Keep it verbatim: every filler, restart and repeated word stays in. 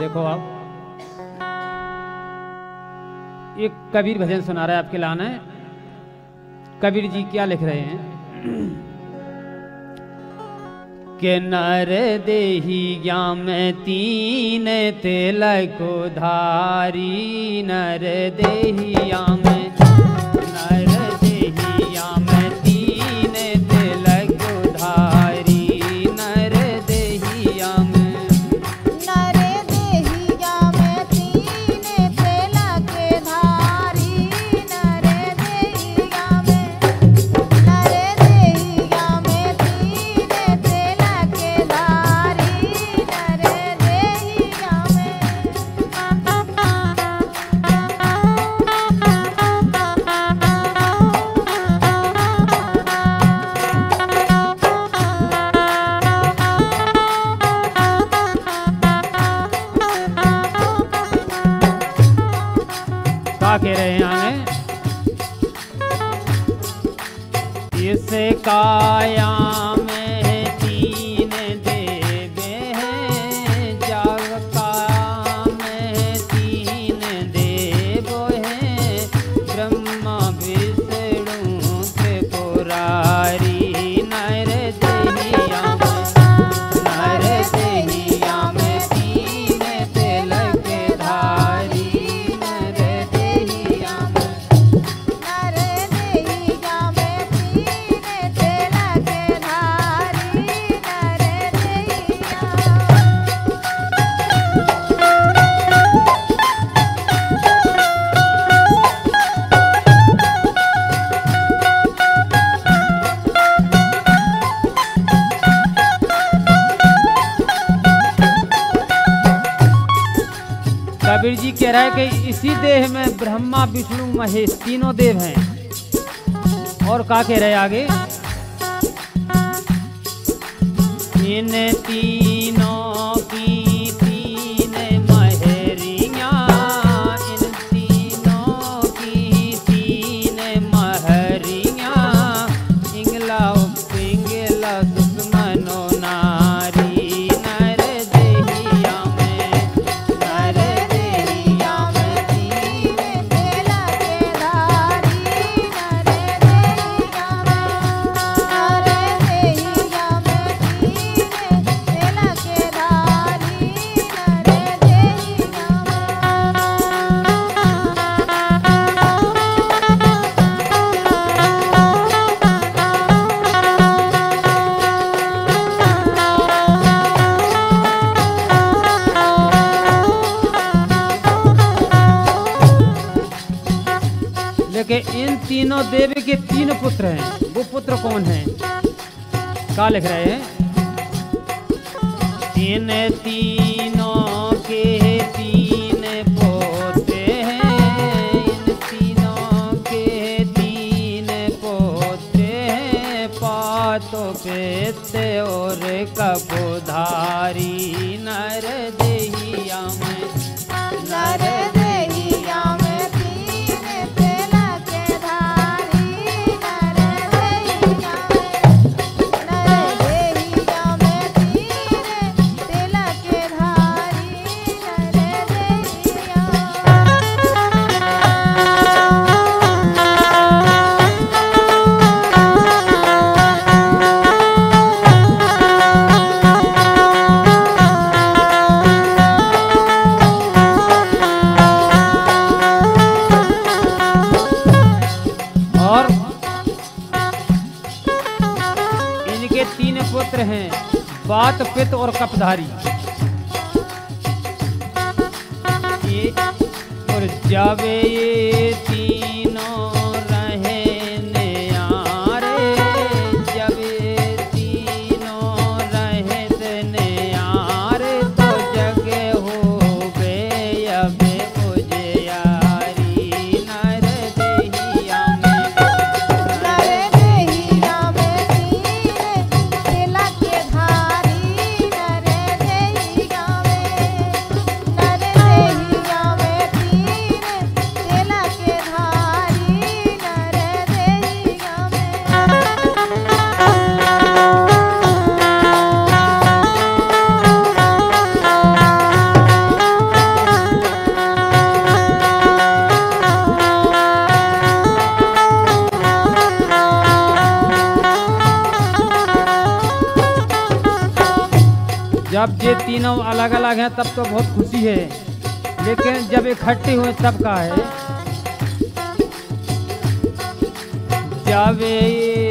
देखो आप, एक कबीर भजन सुना रहा है आपके लाने। कबीर जी क्या लिख रहे हैं के नर देही ज्ञान तीन तिलको धारी, नर देही ज्ञान कह रहे हैं। इस काया में तीन देवे हैं, जग काया में तीन देव हैं, ब्रह्मा विष्णु से पुरारी। नर देहिया में, नर देहिया में तीन तिलक धारी, कबीर जी कह रहा है कि इसी देह में ब्रह्मा विष्णु महेश तीनों देव हैं। और क्या कह रहे हैं आगे, इन तीनों की तीन महरिया, इन तीनों की तीन महरिया, इंगला पिंगला दुश्मनो नारी। लेकिन इन तीनों देव के तीन पुत्र हैं, वो पुत्र कौन हैं? क्या लिख रहे हैं, इन तीनों के तीन पोते हैं, इन तीनों के तीन पोते हैं, पातों पे ते और कबूधारी। नर देहिया में, नर देहिया में पुत्र हैं, बात पित और कपधारी। ये और जावे ये तीनों रहने आरे, जब ये तीनों रहने आरे, तो जगे हो बे अब मुझे यारी। नर देहिया अब ये तीनों अलग अलग हैं तब तो बहुत खुशी है, लेकिन जब इकट्ठे हुए तब का है। जब